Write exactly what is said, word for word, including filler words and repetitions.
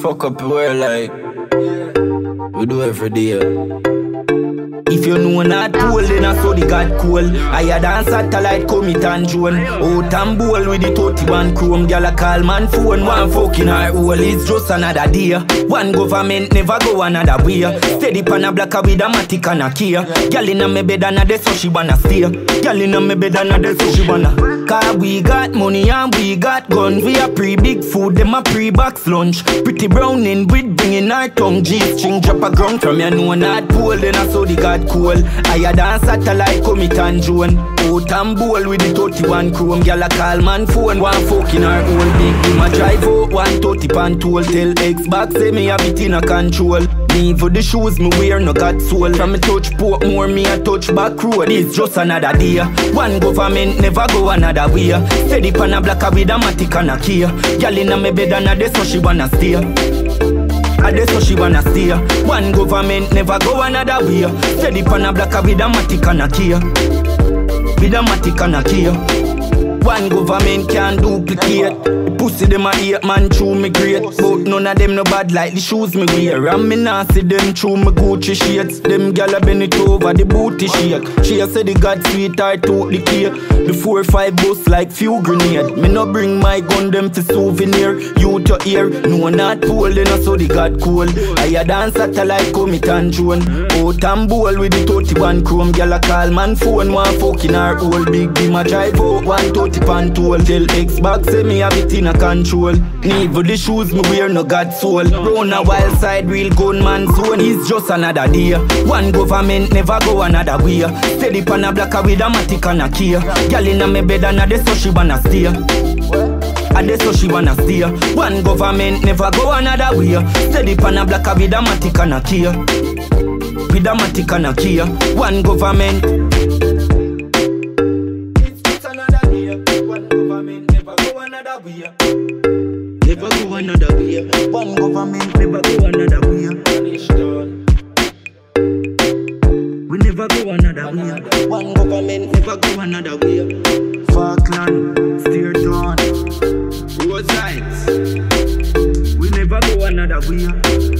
Fuck up your like we do every day. If you know not told, then I saw the got cool. I had dance satellite commit and drone. Out and bowl with the thirty-one chrome. Girl a call man phone, one fucking her hole. It's just another day. One government never go another way. Steady pan a blacker with a matic and a key. Girl inna me bed and a de so she wanna stay. Girl inna me bed and a de so she wanna. Cause we got money and we got guns. We a pre-big food, them a pre-box lunch. Pretty brown in breed, bringing our tongue. G-string drop a ground from your know not pole. Then I saw the god cool. I had dance satellite commit and drone. Out and bowl with the thirty-one chrome. Girl a call man phone, one folk in our own big. Him a drive out, one thirty pound toll. Tell Xbox say me a bit in a control. Me for the shoes me wear no got soul. From me touch port more me a touch back road. It's just another day. One government never go another way. Steady pan a blacker with a matic and a key. Girl inna me bed and a de so she wanna stay. A de so she wanna stay. One government never go another way. Steady pan a blacker with a matic and a key. With a matic and a key. One government can't duplicate. The pussy them a hate man through me great. But none of them no bad like the shoes me wear. And me nah see them through me Gucci shades. Them gal a bend it over the booty shake. She a say the god sweetheart took the cake. The four five bus like few grenade. Me no bring my gun them for souvenir. You to ear, no not told then I saw the god cool. I a dance satellite commit and drone. Out and bowl with the thirty-one chrome. Gal a call man phone, one fucking her hole. Big be my drive out, one two. Pan tool. Tell Xbox say me have it in a control. Need for the shoes me wear no god soul. Round a wild side real gunman zone. It's just another day. One government never go another way. Steady pan a blacker with a matic and a key. Girl inna me bed and a de so she wanna stay. A de so she wanna stay. One government never go another way. Steady pan a blacker with a matic and a key. With a matic and a key. One government. Never go another way. One government never go another way. We never go another way. One government never go another way. Falkland, steer down. Roadsides. We never go another way.